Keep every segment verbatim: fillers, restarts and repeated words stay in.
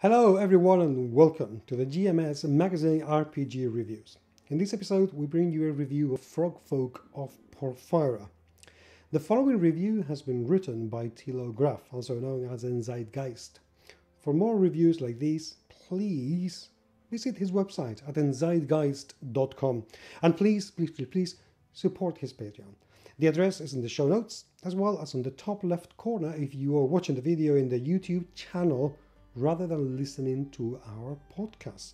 Hello everyone and welcome to the G M S Magazine R P G Reviews. In this episode we bring you a review of Frogfolk of Porphyra. The following review has been written by Thilo Graf, also known as Endzeitgeist. For more reviews like these, please visit his website at endzeitgeist dot com and please, please, please, please support his Patreon. The address is in the show notes as well as on the top left corner if you are watching the video in the YouTube channel rather than listening to our podcast.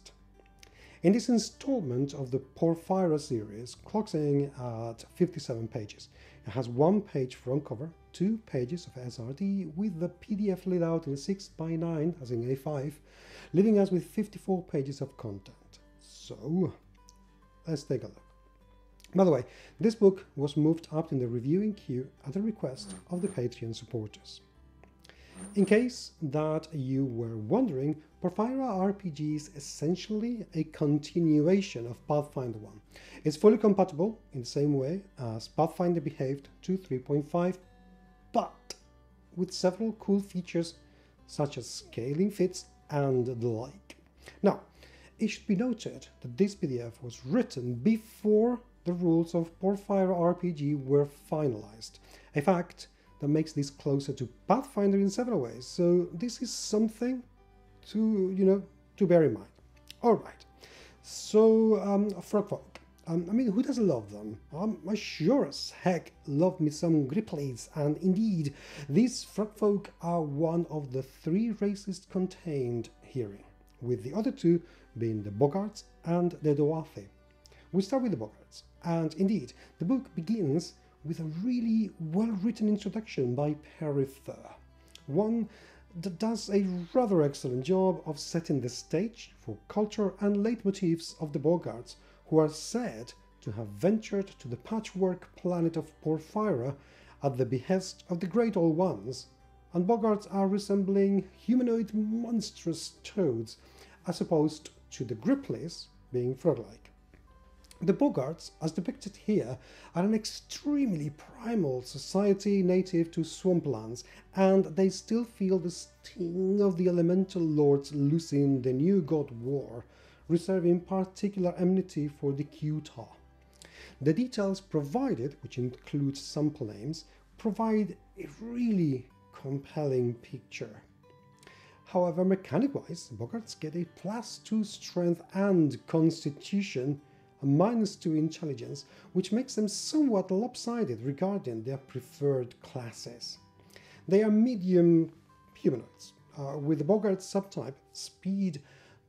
In this installment of the Porphyra series, clocks in at fifty-seven pages. It has one page front cover, two pages of S R D with the P D F laid out in six by nine, as in A five, leaving us with fifty-four pages of content. So, let's take a look. By the way, this book was moved up in the reviewing queue at the request of the Patreon supporters. In case that you were wondering, Porphyra R P G is essentially a continuation of Pathfinder one. It's fully compatible in the same way as Pathfinder behaved to three point five, but with several cool features such as scaling fits and the like. Now, it should be noted that this P D F was written before the rules of Porphyra R P G were finalized, a fact that makes this closer to Pathfinder in several ways, so this is something to, you know, to bear in mind. Alright, so um, Frogfolk. Um, I mean, who doesn't love them? Um, I sure as heck love me some Gripplis, and indeed, these Frogfolk are one of the three races contained herein, with the other two being the Boggards and the Doathi. We start with the Boggards, and indeed, the book begins with a really well-written introduction by Perry Fehr, one that does a rather excellent job of setting the stage for culture and leitmotifs of the Boggards, who are said to have ventured to the patchwork planet of Porphyra at the behest of the Great Old Ones, and Boggards are resembling humanoid monstrous toads, as opposed to the Gripplis being frog-like. The Boggards, as depicted here, are an extremely primal society native to swamplands, and they still feel the sting of the Elemental Lords losing the New God War, reserving particular enmity for the Qutah. The details provided, which include sample names, provide a really compelling picture. However, mechanic-wise, Boggards get a plus two strength and constitution, minus two intelligence, which makes them somewhat lopsided regarding their preferred classes. They are medium humanoids, uh, with the Boggard subtype speed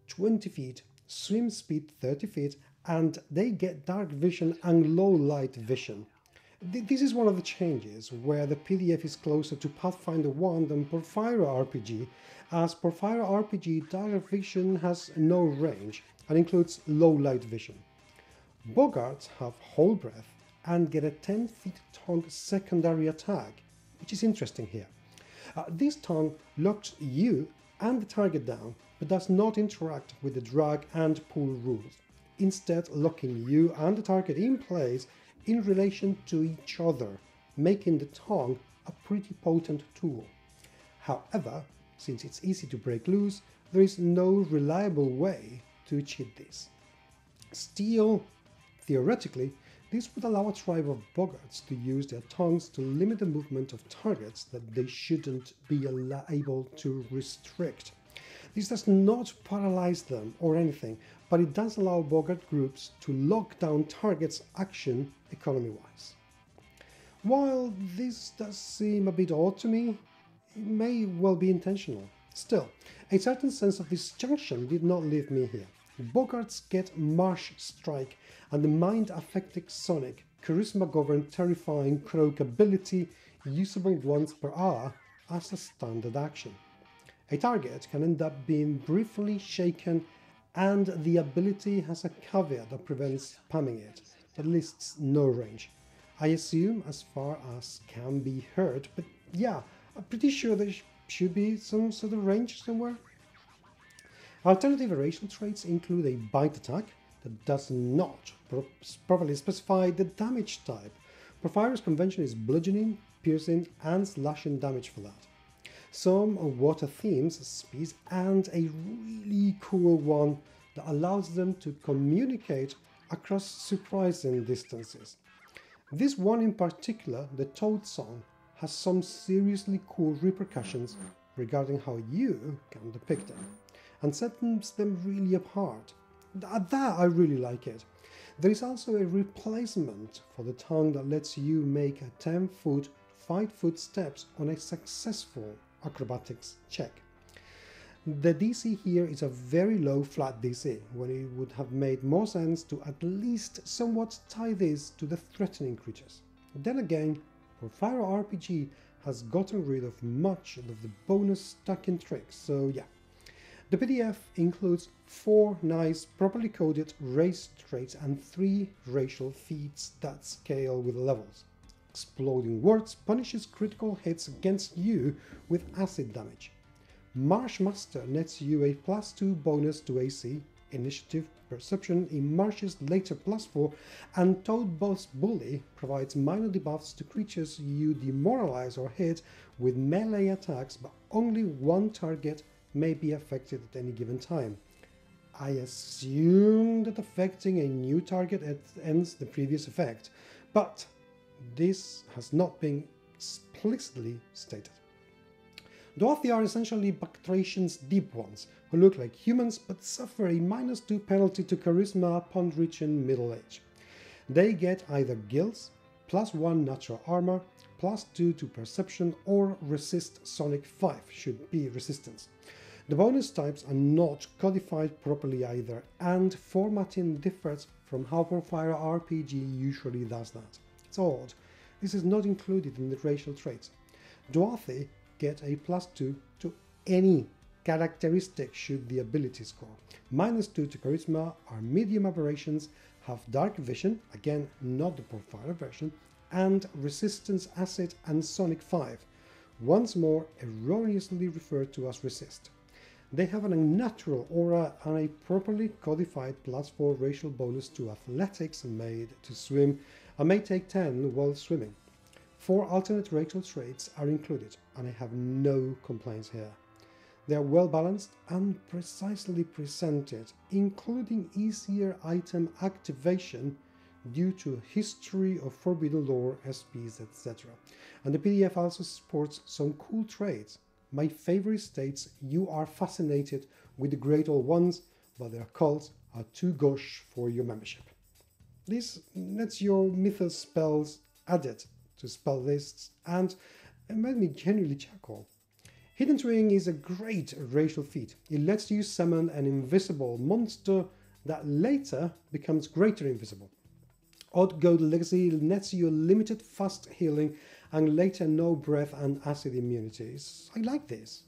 twenty feet, swim speed thirty feet, and they get dark vision and low light vision. Th this is one of the changes where the P D F is closer to Pathfinder one than Porphyra R P G, as Porphyra R P G dark vision has no range and includes low light vision. Boggards have whole breath and get a ten feet tongue secondary attack, which is interesting here. Uh, this tongue locks you and the target down, but does not interact with the drag and pull rules, instead locking you and the target in place in relation to each other, making the tongue a pretty potent tool. However, since it's easy to break loose, there is no reliable way to cheat this. Still, theoretically, this would allow a tribe of Boggards to use their tongues to limit the movement of targets that they shouldn't be able to restrict. This does not paralyze them or anything, but it does allow Boggard groups to lock down targets' action economy-wise. While this does seem a bit odd to me, it may well be intentional. Still, a certain sense of disjunction did not leave me here. Boggards get Marsh Strike and the mind-affecting Sonic, charisma-governed terrifying croak ability, usable once per hour as a standard action. A target can end up being briefly shaken, and the ability has a caveat that prevents spamming it, but lists no range. I assume as far as can be heard, but yeah, I'm pretty sure there should be some sort of range somewhere. Alternative racial traits include a bite attack that does not pro properly specify the damage type. Porphyra's convention is bludgeoning, piercing and slashing damage for that. some water themes species, and a really cool one that allows them to communicate across surprising distances. This one in particular, the Toad Song, has some seriously cool repercussions regarding how you can depict them, and sets them really apart. At that, I really like it. There is also a replacement for the tongue that lets you make a ten foot, five foot steps on a successful acrobatics check. The D C here is a very low flat D C, when it would have made more sense to at least somewhat tie this to the threatening creatures. Then again, Porphyra R P G has gotten rid of much of the bonus stacking tricks, so yeah. The P D F includes four nice properly coded race traits and three racial feats that scale with levels. Exploding Words punishes critical hits against you with acid damage. Marsh Master nets you a plus two bonus to A C, Initiative, Perception in Marsh's later plus four, and Toad Boss Bully provides minor debuffs to creatures you demoralize or hit with melee attacks, but only one target may be affected at any given time. I assume that affecting a new target ends the previous effect, but this has not been explicitly stated. Doathi are essentially Batrachian's deep ones, who look like humans but suffer a minus two penalty to charisma upon reaching middle age. They get either gills, plus one natural armor, plus two to perception, or resist sonic five, should be resistance. The bonus types are not codified properly either, and formatting differs from how Porphyra R P G usually does that. It's odd, this is not included in the racial traits. Doathi get a plus two to any characteristic should the ability score, minus two to charisma, are medium aberrations, have dark vision, again not the Porphyra version, and resistance acid and sonic five, once more erroneously referred to as resist. They have an unnatural aura and a properly codified plus four racial bonus to athletics made to swim, and may take ten while swimming. Four alternate racial traits are included, and I have no complaints here. They are well balanced and precisely presented, including easier item activation due to history of forbidden lore, S Ps, et cetera. And the P D F also supports some cool traits. My favorite states you are fascinated with the Great Old Ones, but their cults are too gauche for your membership. This lets your mythos spells added to spell lists, and it made me genuinely chuckle. Hidden Ring is a great racial feat. It lets you summon an invisible monster that later becomes greater invisible. Odd Gold Legacy nets you limited fast healing and later no breath and acid immunities. I like this.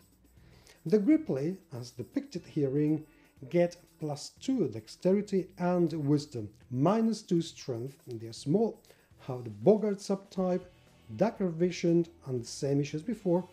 The Gripplis, as depicted herein, get plus two dexterity and wisdom, minus two strength, they are small, have the Boggard subtype, darker vision, and the same issue as before,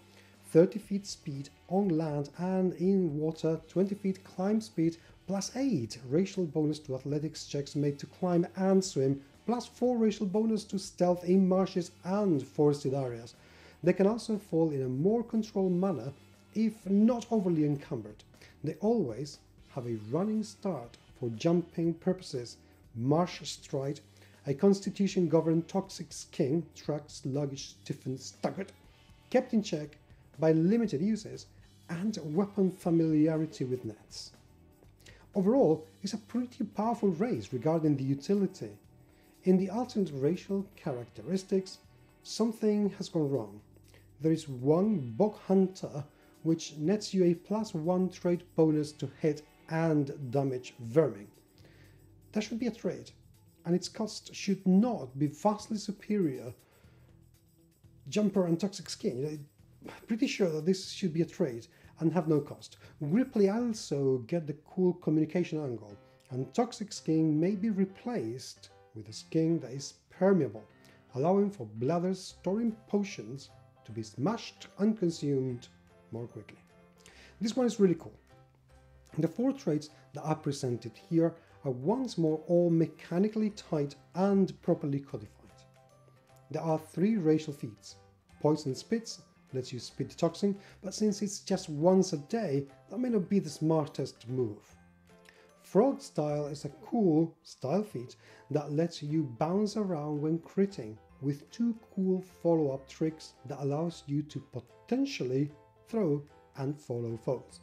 thirty feet speed on land and in water, twenty feet climb speed, plus eight racial bonus to athletics checks made to climb and swim, plus four racial bonus to stealth in marshes and forested areas. They can also fall in a more controlled manner if not overly encumbered. They always have a running start for jumping purposes, marsh stride, a constitution governed toxic skin, tracked, sluggish, stiffened, staggered, kept in check by limited uses, and weapon familiarity with nets. Overall, it's a pretty powerful race regarding the utility. In the alternate racial characteristics, something has gone wrong. There is one Bog Hunter which nets you a plus one trait bonus to hit and damage vermin. That should be a trait, and its cost should not be vastly superior. Jumper and Toxic Skin, I'm pretty sure that this should be a trait and have no cost. Gripplis also get the cool communication angle, and Toxic Skin may be replaced with a skin that is permeable, allowing for bladders storing potions to be smashed and consumed more quickly. This one is really cool. The four traits that are presented here are once more all mechanically tied and properly codified. There are three racial feats: Poison Spits, lets you speed detoxing, but since it's just once a day, that may not be the smartest move. Frog Style is a cool style feat that lets you bounce around when critting, with two cool follow-up tricks that allows you to potentially throw and follow foes.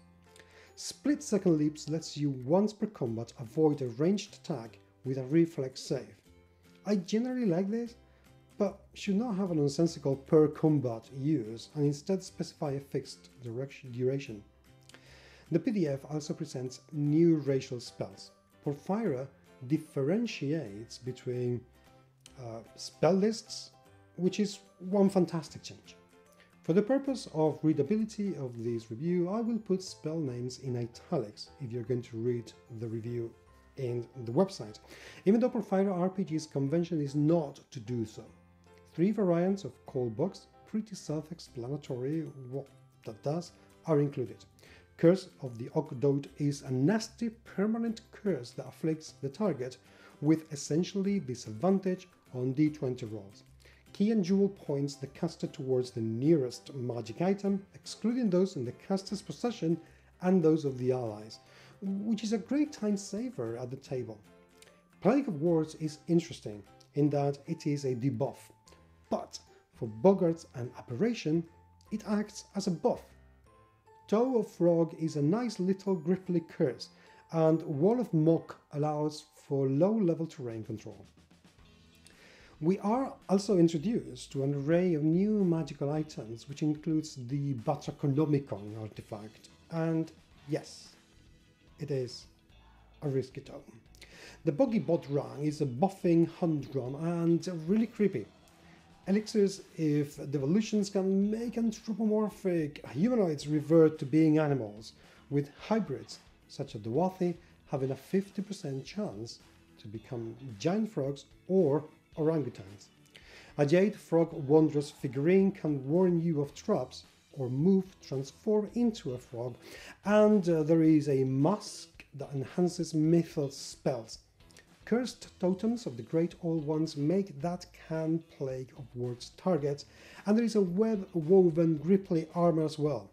Split Second Leaps lets you once per combat avoid a ranged attack with a reflex save. I generally like this, but should not have a nonsensical per combat use and instead specify a fixed duration. The P D F also presents new racial spells. Porphyra differentiates between uh, spell lists, which is one fantastic change. For the purpose of readability of this review, I will put spell names in italics if you're going to read the review in the website, even though Porphyra R P G's convention is not to do so. Three variants of call box, pretty self-explanatory what that does, are included. Curse of the Oak-Doad is a nasty permanent curse that afflicts the target with essentially disadvantage on d twenty rolls. Key and jewel points the caster towards the nearest magic item, excluding those in the caster's possession and those of the allies, which is a great time saver at the table. Plague of Words is interesting in that it is a debuff, but for Boggards and Aberration, it acts as a buff. Toe of Frog is a nice little Gripplis curse, and Wall of Mock allows for low-level terrain control. We are also introduced to an array of new magical items, which includes the batrachinomicon artifact, and yes, it is a risky tome. The Boggy Bodrang is a buffing humdrum and really creepy. Elixirs, if devolutions can make anthropomorphic humanoids revert to being animals, with hybrids such as the Wathi having a fifty percent chance to become giant frogs or orangutans. A Jade Frog Wanderer's figurine can warn you of traps or move, transform into a frog, and uh, there is a mask that enhances mythos spells. Cursed Totems of the Great Old Ones make that can Plague of Words target, and there is a web-woven Gripplis armor as well.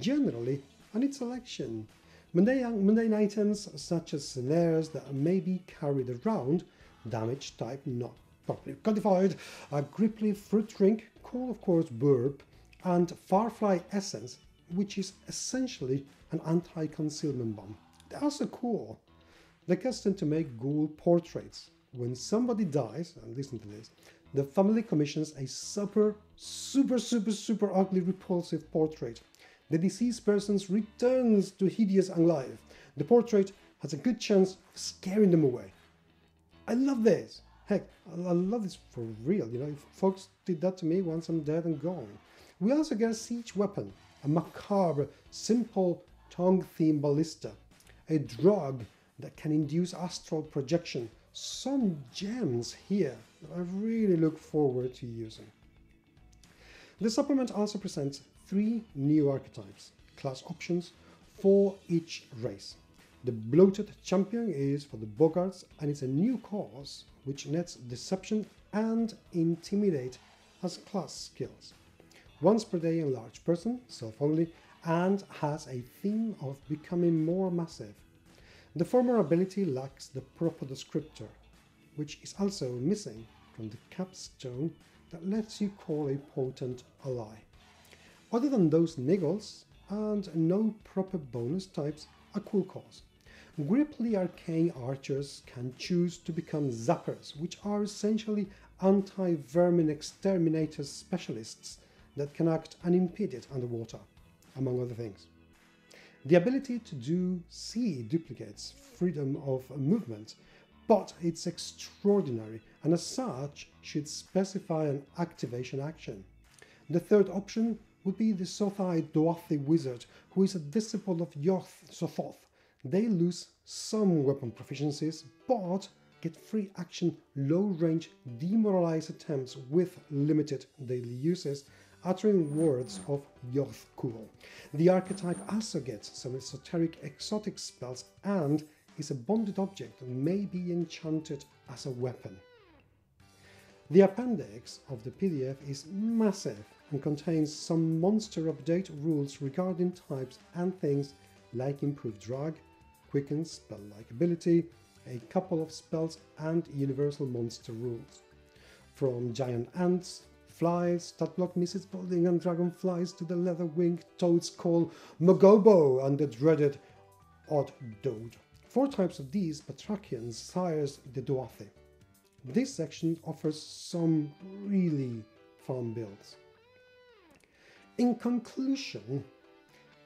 Generally, a neat selection. Mundane, mundane items such as snares that may be carried around, damage type not properly codified, a Gripplis fruit drink, called of course burp, and Farfly Essence, which is essentially an anti-concealment bomb. They're also cool. They're custom to make ghoul portraits. When somebody dies, and listen to this, the family commissions a super, super, super, super ugly, repulsive portrait. The deceased person returns to hideous and live. The portrait has a good chance of scaring them away. I love this. Heck, I love this for real. You know, if folks did that to me once I'm dead and gone. We also get a siege weapon, a macabre, simple tongue-themed ballista, a drug that can induce astral projection. Some gems here that I really look forward to using. The supplement also presents three new archetypes, class options for each race. The Bloated Champion is for the Boggards and it's a new class which nets Deception and Intimidate as class skills. Once per day enlarged person, self-only, and has a theme of becoming more massive. The former ability lacks the proper descriptor, which is also missing from the capstone that lets you call a potent ally. Other than those niggles and no proper bonus types, a cool cause. Gripplis Arcane Archers can choose to become zappers, which are essentially anti-vermin exterminators specialists that can act unimpeded underwater, among other things. The ability to do C duplicates freedom of movement, but it's extraordinary and as such should specify an activation action. The third option would be the Sothoth Doathi Wizard, who is a disciple of Yog-Sothoth. They lose some weapon proficiencies, but get free action low-range demoralized attempts with limited daily uses, uttering words of Jothkul. The archetype also gets some esoteric exotic spells and is a bonded object that may be enchanted as a weapon. The appendix of the P D F is massive and contains some monster update rules regarding types and things like improved drag, quicken spell-like ability, a couple of spells and universal monster rules. From giant ants, flies, Statblock misses, balding and dragonflies to the leather-winged toads called Mogobo and the dreaded odd Doad. Four types of these Batrachian sires the Doathi. This section offers some really fun builds. In conclusion,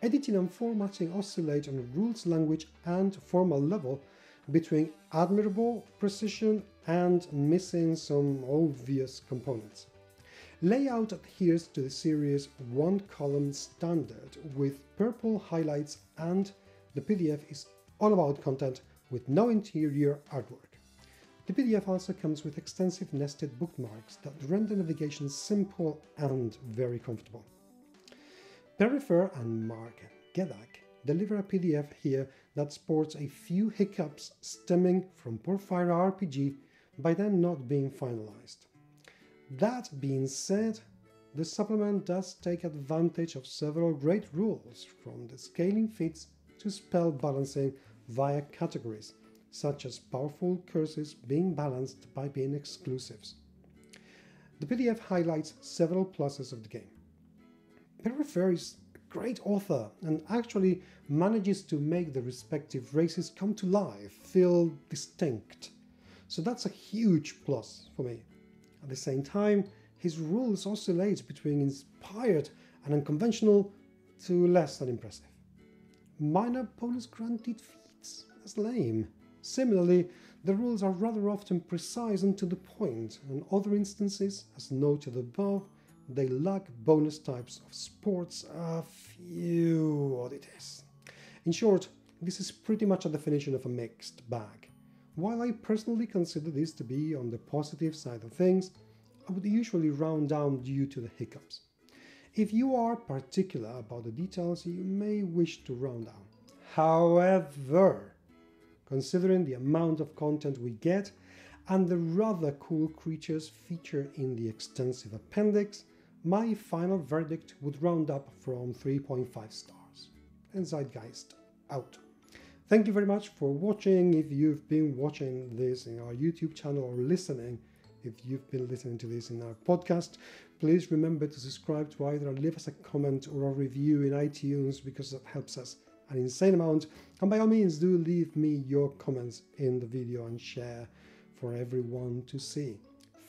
editing and formatting oscillate on rules, language and formal level between admirable precision and missing some obvious components. Layout adheres to the series one column standard with purple highlights, and the P D F is all about content with no interior artwork. The P D F also comes with extensive nested bookmarks that render navigation simple and very comfortable. Perry Fehr and Mark Gedak deliver a P D F here that sports a few hiccups stemming from Porphyra R P G by then not being finalized. That being said, the supplement does take advantage of several great rules, from the scaling feats to spell balancing via categories, such as powerful curses being balanced by being exclusives. The P D F highlights several pluses of the game. Perry Fehr is a great author and actually manages to make the respective races come to life, feel distinct, so that's a huge plus for me. At the same time, his rules oscillate between inspired and unconventional to less than impressive. Minor bonus granted feats, that's lame. Similarly, the rules are rather often precise and to the point. In other instances, as noted above, they lack bonus types of sports, a few oddities. In short, this is pretty much a definition of a mixed bag. While I personally consider this to be on the positive side of things, I would usually round down due to the hiccups. If you are particular about the details, you may wish to round down. However, considering the amount of content we get and the rather cool creatures featured in the extensive appendix, my final verdict would round up from three point five stars. Endzeitgeist out. Thank you very much for watching. If you've been watching this in our YouTube channel or listening, if you've been listening to this in our podcast, please remember to subscribe to either and leave us a comment or a review in iTunes, because that helps us an insane amount. And by all means, do leave me your comments in the video and share for everyone to see.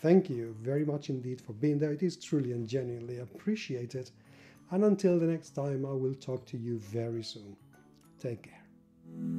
Thank you very much indeed for being there. It is truly and genuinely appreciated. And until the next time, I will talk to you very soon. Take care.